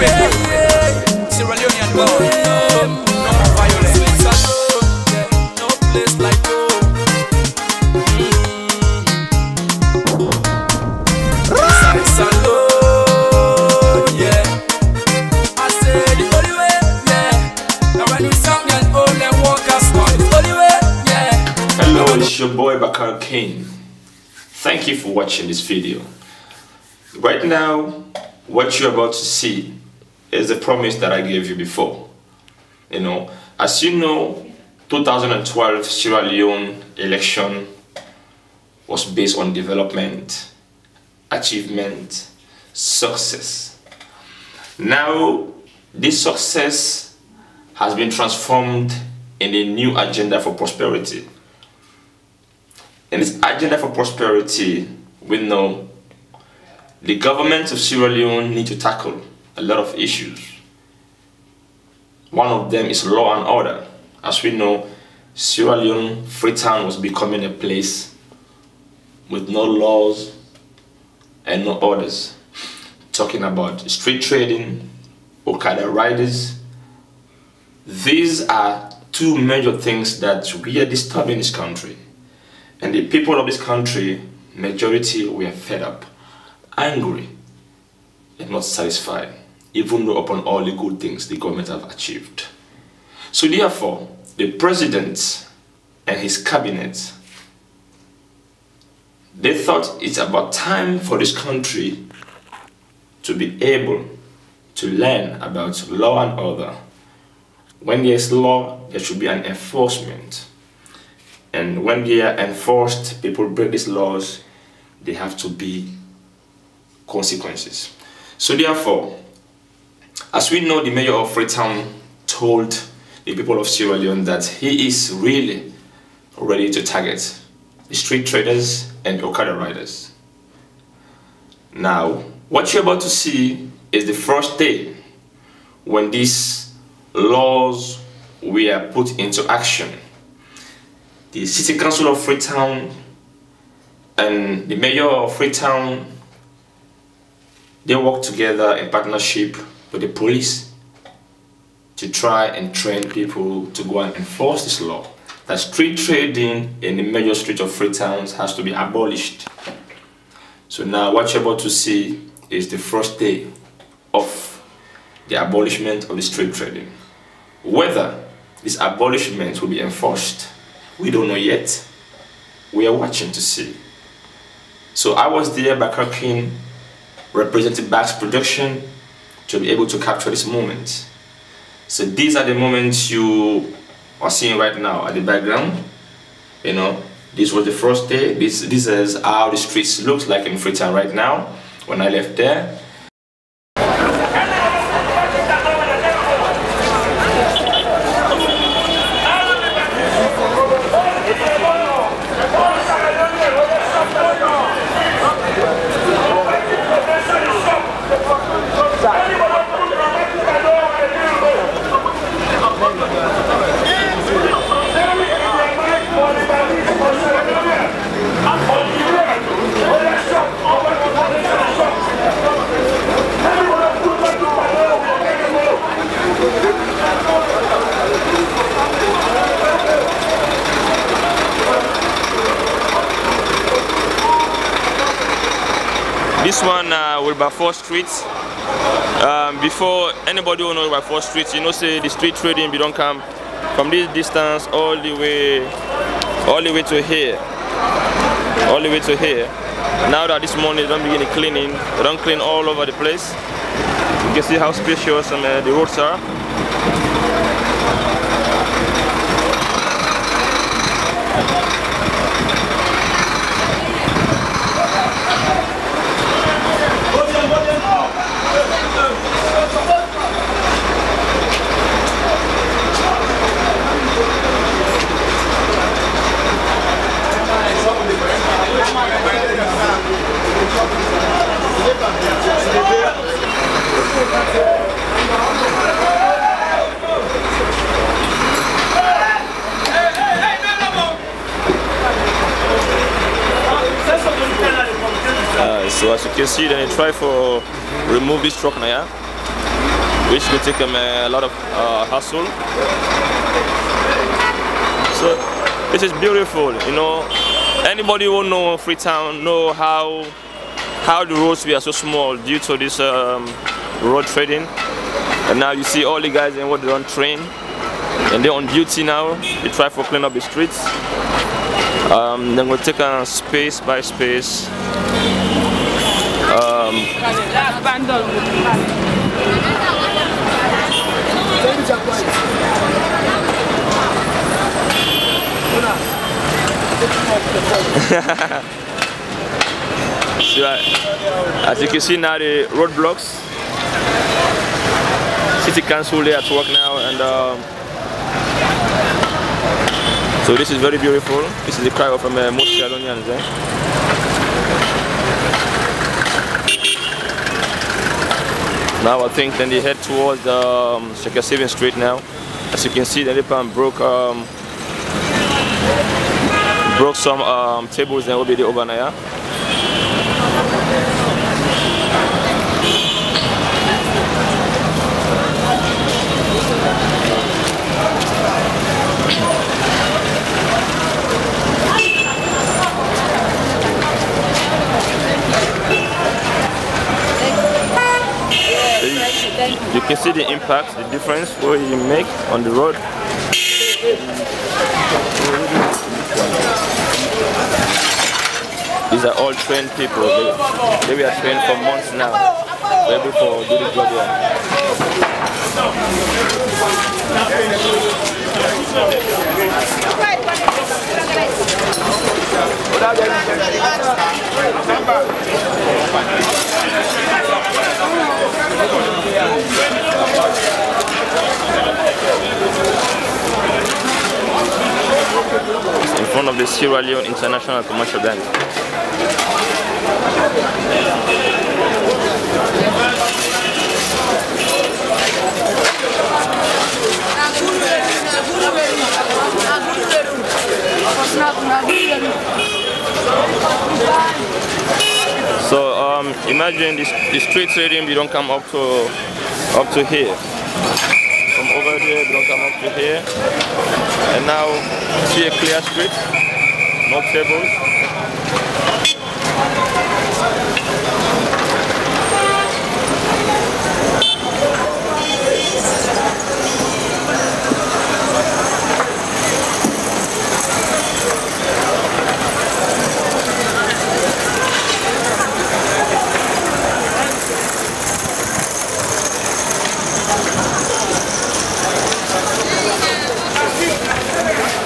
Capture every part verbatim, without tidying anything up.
way. Sierra Leonean boy, no violence, no place like your boy Bakarr King. Thank you for watching this video. Right now, what you're about to see is the promise that I gave you before. You know, as you know, two thousand twelve Sierra Leone election was based on development, achievement, success. Now, this success has been transformed in a new agenda for prosperity. In this agenda for prosperity, we know the government of Sierra Leone need to tackle a lot of issues. One of them is law and order. As we know, Sierra Leone, Freetown was becoming a place with no laws and no orders. Talking about street trading, Okada riders. These are two major things that really disturb in this country. And the people of this country, majority, were fed up, angry, and not satisfied, even though upon all the good things the government have achieved. So therefore, the president and his cabinet, they thought it's about time for this country to be able to learn about law and order. When there is law, there should be an enforcement. And when they are enforced, people break these laws, they have to be consequences. So therefore, as we know, the mayor of Freetown told the people of Sierra Leone that he is really ready to target the street traders and Okada riders. Now, what you're about to see is the first day when these laws were put into action. The City Council of Freetown and the Mayor of Freetown, they work together in partnership with the police to try and train people to go and enforce this law, that street trading in the major streets of Freetown has to be abolished. So now what you're about to see is the first day of the abolishment of the street trading. Whether this abolishment will be enforced, we don't know yet. We are watching to see. So I was there, Bakarr King, representing Bacs Productions, to be able to capture this moment. So these are the moments you are seeing right now at the background. You know, this was the first day. This this is how the streets looks like in Freetown right now. When I left there. This one uh, will Bafour Street. Um, before anybody will know Bafour Street, you know, say the street trading, we don't come from this distance all the way, all the way to here, all the way to here. Now that this morning they don't begin the cleaning, they don't clean all over the place. You can see how spacious and uh, the roads are. Uh, so as you can see, then they try for remove this truck now. Yeah? which will take them a lot of uh, hustle. So this is beautiful, you know. Anybody who know Freetown know how how the roads were so small due to this um, road trading, and now you see all the guys and what they're on train and they're on duty now. They try for clean up the streets. Um, then we'll take a space by space. Um, so, uh, as you can see now, the roadblocks. City Council there at work now, and um, so this is very beautiful. This is the cry of um, most Sierra Leoneans. Eh? Now I think then they head towards um, Shekasivin Street now. As you can see, the Lipan broke. Um, broke some um, tables and will be the overnight. You, you can see the impact, the difference what you make on the road. These are all trained people. They, they were trained for months now. Way before doing the job in front of the Sierra Leone International Commercial Bank. So um, imagine this, this street trading, you don't come up to up to here. From over there, you don't come up to here. And now see a clear street, no tables.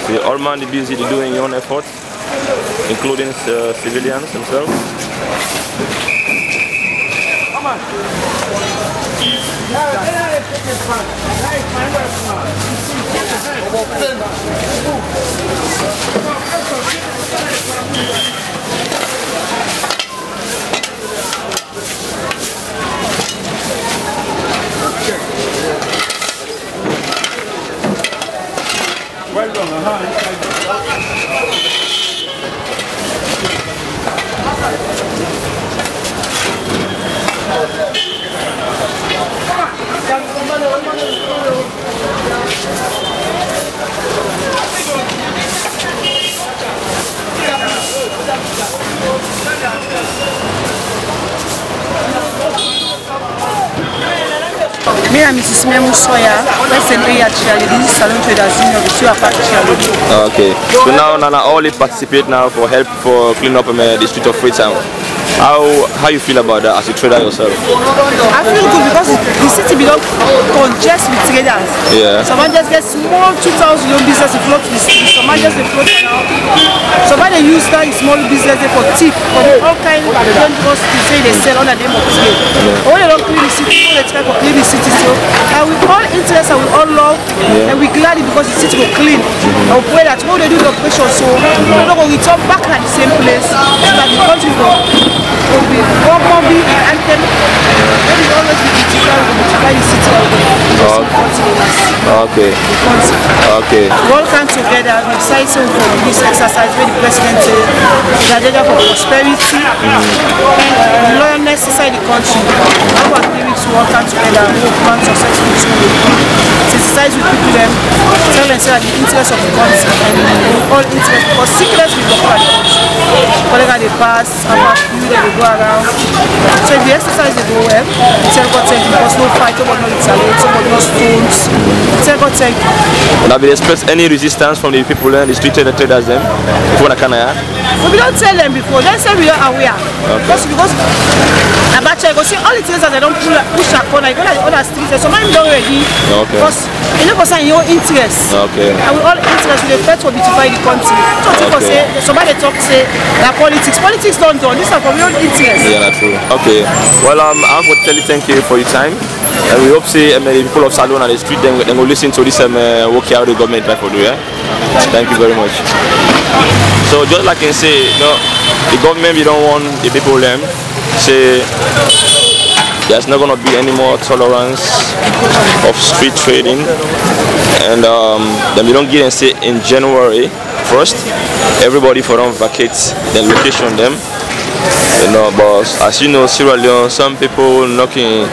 They are all manly busy doing their own efforts, including uh, civilians themselves. Well done, Me and Missus Memo Soya, recently at Salem Trader Zeni of the Sue Aparthi. Okay, so now Nana only participate now for help for clean up um, the street of Freetown. How how you feel about that as a trader yourself? I feel good because the city belongs congest with traders. Yeah. Someone just gets small two thousand young business to float to the city. Someone just they float now. Someone they use that small business for tip for all kinds of dangerous things they sell on the name of trade. Yeah. All along clean the city, all the time for clean the city. So and we all interest and we all love, yeah, and we gladly because the city will clean. Mm-hmm. And we pray that all they do the operation so we're not going to return back at the same place so that the country will. will be more mobile and anthem. There is always be digital, digital is city of the okay. Okay. We all come together, we decide so for this exercise where the president said the agenda for prosperity, mm-hmm, and uh, loyalness inside the country. How are we to all come together? uh, become successful in school. Sensitize with people then, tell them that the interest of the country and all interest, because secrets we talk about it. Whatever they pass, how much food they go around. So if the exercise they go well, tell God thank you, because no fight, no retaliate, no stones. Tell God thank you. And have you expressed any resistance from the people in the street that trade as them? Before the Canaya? We don't tell them before, they say we are aware. Okay. Because, because Abacha, you go see all the things that they don't push a corner, you go like other streets, so many don't ready. Okay. Because you know, concern your interest. Okay. And with all interest, we expect to beautify the country. So people okay. say, somebody talk say that politics, politics don't do. These are for your interest. Yeah, that's true. Okay. Well, um, I want to tell you thank you for your time. And we hope see um, the people of Salem and the street then they will listen to this um, uh, work out the government life for do. Yeah. Thank you very much. So just like I can say, you know, the government we don't want the people them say there's not gonna be any more tolerance of street trading, and um, then we don't get and say in January first everybody for them vacate their location them. You know, but as you know, Sierra Leone, some people not can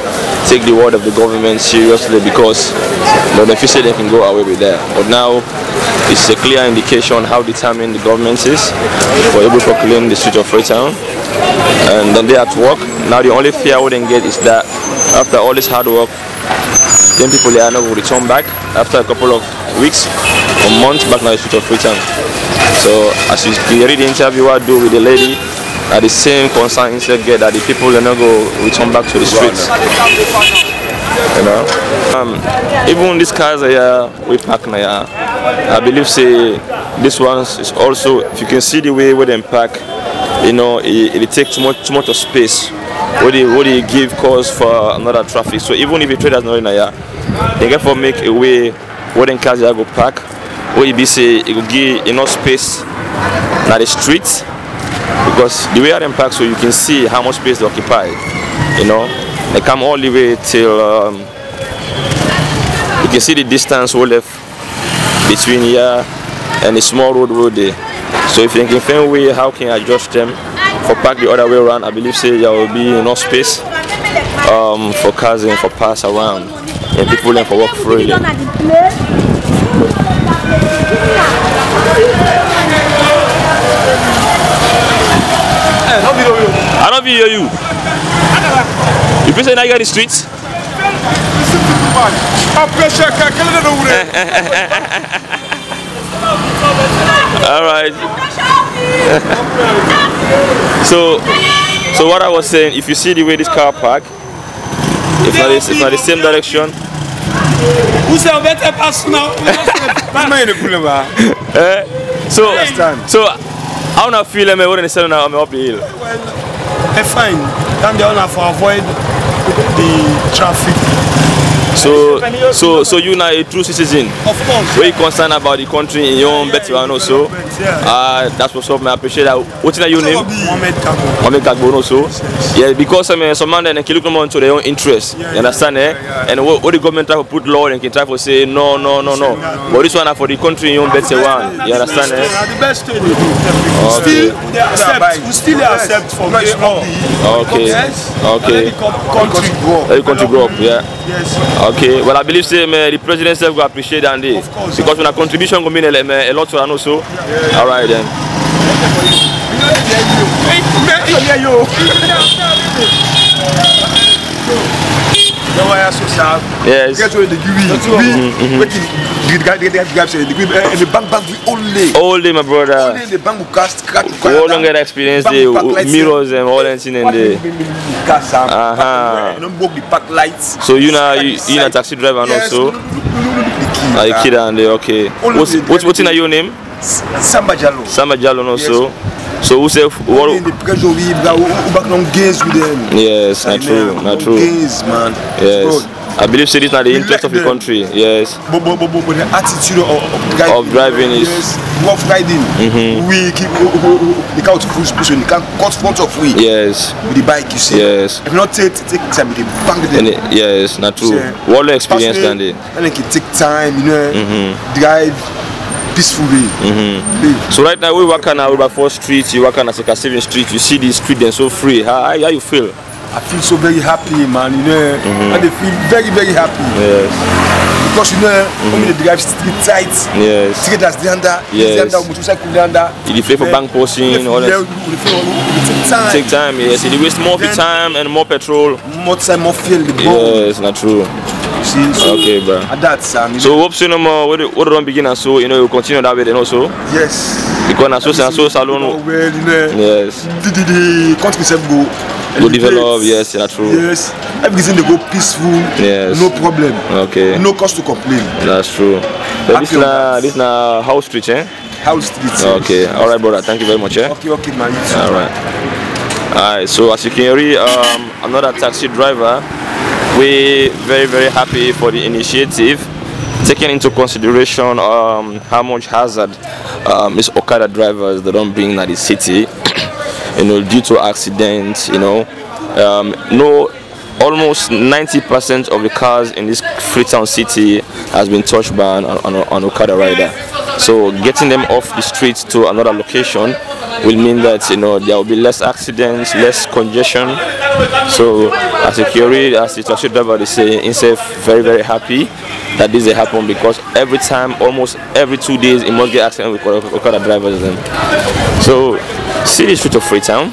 take the word of the government seriously because you know, if you say they can go away with that. But now it's a clear indication how determined the government is for able to clean the streets of Freetown. And then they are at work. Now the only fear we can get is that after all this hard work, then people are not going to return back after a couple of weeks or months back now the streets of Freetown. So as you read the interview I do with the lady, are the same concern inside get that the people are not going to return back to the streets. You know, um, even these cars here we park now, I believe say this one is also. If you can see the way where they park, you know, it, it takes too much, too much of space. What they, what they give cause for another traffic. So even if the traders not in here, they can for make a way where the cars here go park. Where it be say it will give enough space na the streets. Because the way I impact, so you can see how much space they occupy. You know, they come all the way till um, you can see the distance we left between here and the small road road there. So if you can find way how can I adjust them for park the other way around, I believe say there will be enough space um, for cars and for pass around and people and for walk freely. I don't hear you. You people say now you got the streets? Alright. so so what I was saying, if you see the way this car park, if not it's not the same direction. so so How do you feel when you're selling up the hill? Well, it's fine. Then they want to avoid the traffic. So, so, so you're not a true citizen? Of course. Were you concerned about the country in your own yeah, better yeah, one also? Yeah. Uh, that's what's up, I appreciate that. What's your name? Mohamed Gagbon. Mohamed Gagbon also? Yes. Yeah, because I mean, some man they can look into their own interests. Yeah, you understand, yeah, eh? Yeah, yeah. And what, what the government try to put law and can try to say, no, no, no, no. Yeah. But this one are for the country in your own better one. You understand, eh? The best thing you do. Still, they accept. We still accept for much more. Okay. Okay. Let the country grow up, yeah. Yes. Okay, well I believe say, man, the president himself will appreciate that day. Of course. Because when a contribution will mean a lot to us also. Yeah, yeah, yeah. Alright then. Yes. Get to the the bank bank only. Only my brother. Only the bank will cast all longer experience the mirrors and all that in there. Uh-huh. Don't book the park lights. So you know you you a taxi driver and also. Are you kidding? And okay. What's what's what's in your name? Samba Jalo. Samba Jalo also. So who say what? Yes, not true, not true. Yes. I believe so. This is not the interest of the country. Yes. But but but but the attitude of driving is. Rough riding. Mm-hmm. We keep the car to cruise position. You can't cut front of we. Yes. With the bike, you see. Yes. If not take take time, you bang them. Yes, not true. What experience than they? And it can take time, you know. Mm-hmm. Drive peacefully. Mm-hmm. So right now we work on our four streets. You work on a Shekasivin street. You see this street, then so free. How how you feel? I feel so very happy, man, you know. Mm-hmm. And they feel very, very happy. Yes. Because, you know, mm-hmm. only the drive street tight. Yes. Traders, they under. Yes. They under, motorcycle, they under. It is for bank posting, all that. It takes time. It takes time, yes. It wastes more then, time and more petrol. More time, more fuel. Yes, not true. See, so okay, bro. And that's um, so hope soon um, uh, what what don't begin and so you know you continue that way then also. Yes. Because and so and so salon. Oh, well, you know, yes. The the, the country self go. Go develop. Yes, that's true. Yes. Everything they go peaceful. Yes. No problem. Okay. No cause to complain. That's true. But this na this na house street, eh? House street. Okay. All right, brother. Thank you very much, eh? Okay, okay, man. All right. All right. So as you can read, um, another taxi driver. We very very happy for the initiative, taking into consideration um, how much hazard um, these Okada drivers they don't bring to the city, you know, due to accidents. You know, um, no, almost ninety percent of the cars in this Freetown city has been touched by an, an, an Okada rider. So getting them off the street to another location will mean that, you know, there will be less accidents, less congestion. So as a curate, as the taxi driver, they say, instead very very happy that this has happened, because every time, almost every two days, it must get accident with Okada drivers. Then, so see the street of Freetown,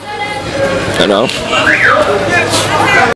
you know.